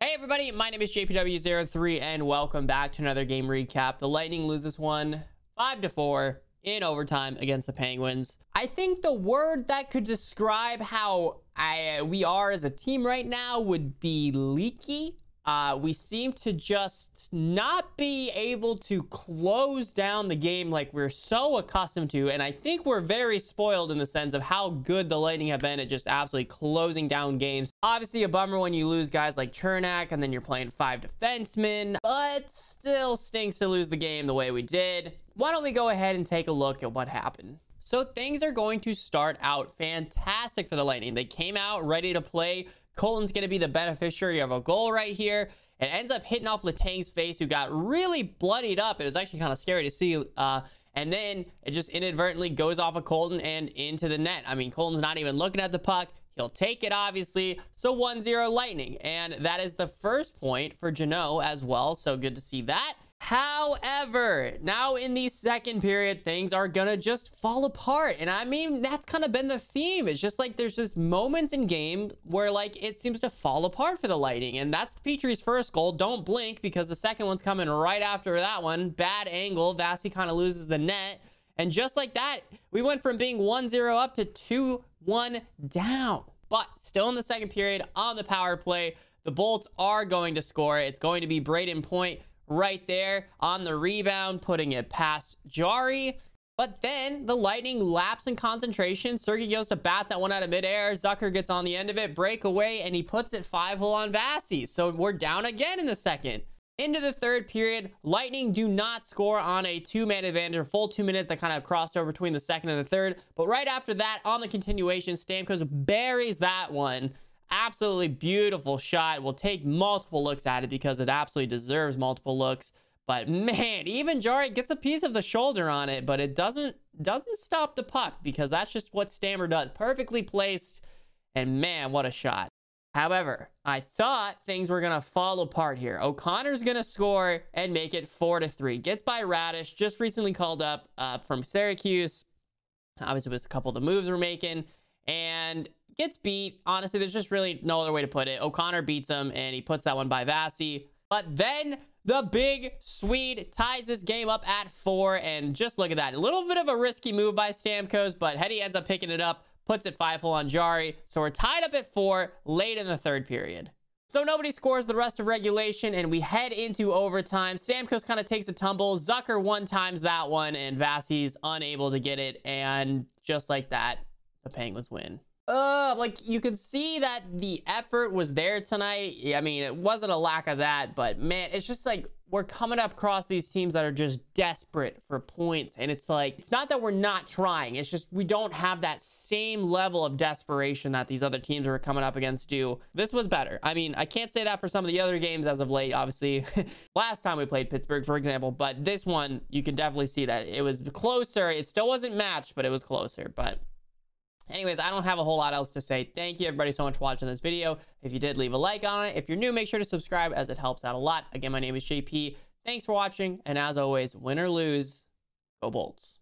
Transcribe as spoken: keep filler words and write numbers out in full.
Hey everybody, my name is J P W zero three and welcome back to another game recap. The Lightning loses one five to four in overtime against the Penguins. I think the word that could describe how I we are as a team right now would be leaky. Uh, we seem to just not be able to close down the game like we're so accustomed to. And I think we're very spoiled in the sense of how good the Lightning have been at just absolutely closing down games. Obviously, a bummer when you lose guys like Chernak and then you're playing five defensemen, but still stinks to lose the game the way we did. Why don't we go ahead and take a look at what happened? So things are going to start out fantastic for the Lightning. They came out ready to play. Colton's going to be the beneficiary of a goal right here. It ends up hitting off Letang's face, who got really bloodied up. It was actually kind of scary to see. Uh, and then it just inadvertently goes off of Colton and into the net. I mean, Colton's not even looking at the puck. He'll take it, obviously. So one zero Lightning. And that is the first point for Janot as well. So good to see that. However, now in the second period, things are gonna just fall apart. And I mean, that's kind of been the theme. It's just like there's just moments in game where like it seems to fall apart for the Lightning. And that's Petrie's first goal. Don't blink, because the second one's coming right after that one. Bad angle. Vassy kind of loses the net. And just like that, we went from being one zero up to two one down. But still in the second period, on the power play, the Bolts are going to score. It's going to be Brayden Point right there on the rebound, putting it past Jari. But then the Lightning lapse in concentration. Sergei goes to bat that one out of midair. Zucker gets on the end of it, breakaway, and he puts it five hole on Vassy. So we're down again in the second. Into the third period, Lightning do not score on a two-man advantage, a full two minutes that kind of crossed over between the second and the third. But right after that, on the continuation, Stamkos buries that one. Absolutely beautiful shot. We'll take multiple looks at it because it absolutely deserves multiple looks. But man, even Jari gets a piece of the shoulder on it, but it doesn't doesn't stop the puck, because that's just what Stammer does. Perfectly placed, and man, what a shot. However, I thought things were gonna fall apart here. O'Connor's gonna score and make it four to three. Gets by Radish, just recently called up uh, from Syracuse. Obviously, it was a couple of the moves we're making, and gets beat. Honestly, there's just really no other way to put it. O'Connor beats him, and he puts that one by Vassy. But then the big Swede ties this game up at four, and just look at that. A little bit of a risky move by Stamkos, but Hedy ends up picking it up, puts it five hole on Jari. So we're tied up at four late in the third period. So nobody scores the rest of regulation, and we head into overtime. Stamkos kind of takes a tumble. Zucker one-times that one, and Vassy's unable to get it. And just like that, the Penguins win. Uh, like you can see that the effort was there tonight. I mean, it wasn't a lack of that, but man, it's just like we're coming up across these teams that are just desperate for points. And it's like, it's not that we're not trying. It's just we don't have that same level of desperation that these other teams are coming up against do. This was better. I mean, I can't say that for some of the other games as of late, obviously. Last time we played Pittsburgh, for example, but this one, you can definitely see that it was closer. It still wasn't matched, but it was closer. But anyways, I don't have a whole lot else to say. Thank you everybody so much for watching this video. If you did, leave a like on it. If you're new, make sure to subscribe, as it helps out a lot. Again, my name is J P. Thanks for watching. And as always, win or lose, go Bolts.